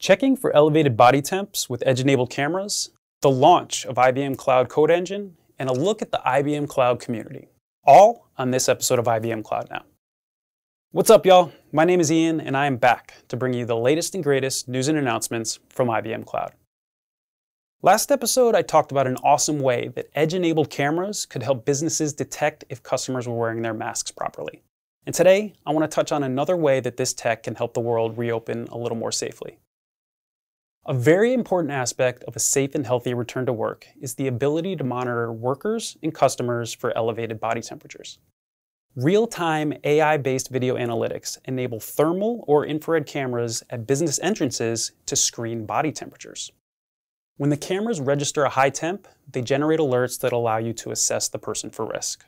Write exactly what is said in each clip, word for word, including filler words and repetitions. checking for elevated body temps with Edge-enabled cameras, the launch of I B M Cloud Code Engine, and a look at the I B M Cloud Community, all on this episode of I B M Cloud Now. What's up, y'all? My name is Ian, and I am back to bring you the latest and greatest news and announcements from I B M Cloud. Last episode, I talked about an awesome way that Edge-enabled cameras could help businesses detect if customers were wearing their masks properly. And today, I want to touch on another way that this tech can help the world reopen a little more safely. A very important aspect of a safe and healthy return to work is the ability to monitor workers and customers for elevated body temperatures. Real-time A I-based video analytics enable thermal or infrared cameras at business entrances to screen body temperatures. When the cameras register a high temp, they generate alerts that allow you to assess the person for risk.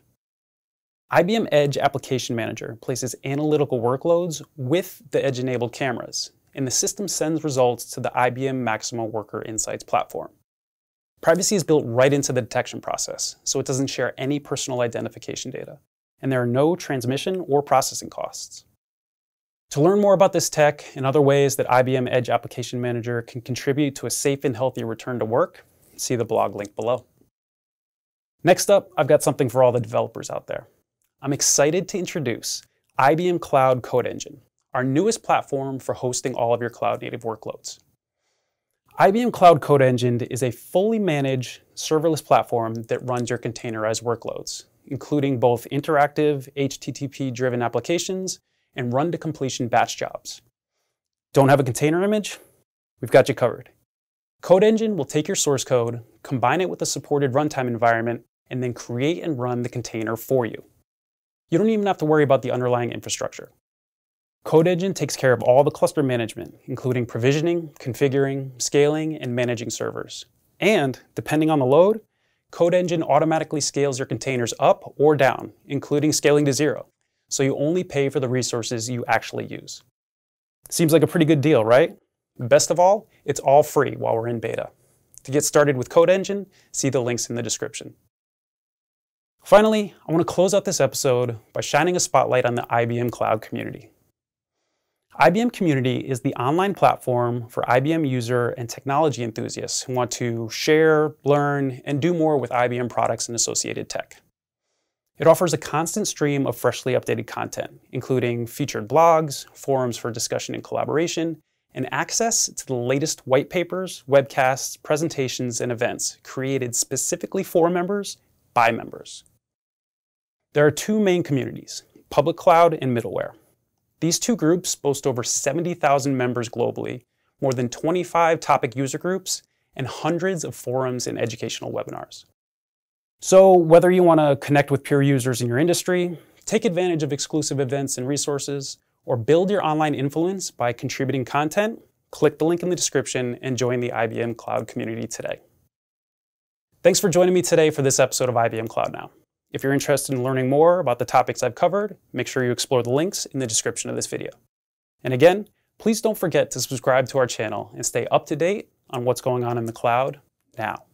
I B M Edge Application Manager places analytical workloads with the Edge-enabled cameras, and the system sends results to the I B M Maximo Worker Insights platform. Privacy is built right into the detection process, so it doesn't share any personal identification data, and there are no transmission or processing costs. To learn more about this tech and other ways that I B M Edge Application Manager can contribute to a safe and healthy return to work, see the blog link below. Next up, I've got something for all the developers out there. I'm excited to introduce I B M Cloud Code Engine, our newest platform for hosting all of your cloud-native workloads. I B M Cloud Code Engine is a fully managed, serverless platform that runs your containerized workloads, including both interactive, H T T P-driven applications and run-to-completion batch jobs. Don't have a container image? We've got you covered. Code Engine will take your source code, combine it with a supported runtime environment, and then create and run the container for you. You don't even have to worry about the underlying infrastructure. Code Engine takes care of all the cluster management, including provisioning, configuring, scaling, and managing servers. And, depending on the load, Code Engine automatically scales your containers up or down, including scaling to zero. So you only pay for the resources you actually use. Seems like a pretty good deal, right? Best of all, it's all free while we're in beta. To get started with Code Engine, see the links in the description. Finally, I want to close out this episode by shining a spotlight on the I B M Cloud Community. I B M Community is the online platform for I B M user and technology enthusiasts who want to share, learn, and do more with I B M products and associated tech. It offers a constant stream of freshly updated content, including featured blogs, forums for discussion and collaboration, and access to the latest white papers, webcasts, presentations, and events created specifically for members by members. There are two main communities, public cloud and middleware. These two groups boast over seventy thousand members globally, more than twenty-five topic user groups, and hundreds of forums and educational webinars. So whether you want to connect with peer users in your industry, take advantage of exclusive events and resources, or build your online influence by contributing content, click the link in the description and join the I B M Cloud Community today. Thanks for joining me today for this episode of I B M Cloud Now. If you're interested in learning more about the topics I've covered, make sure you explore the links in the description of this video. And again, please don't forget to subscribe to our channel and stay up to date on what's going on in the cloud now.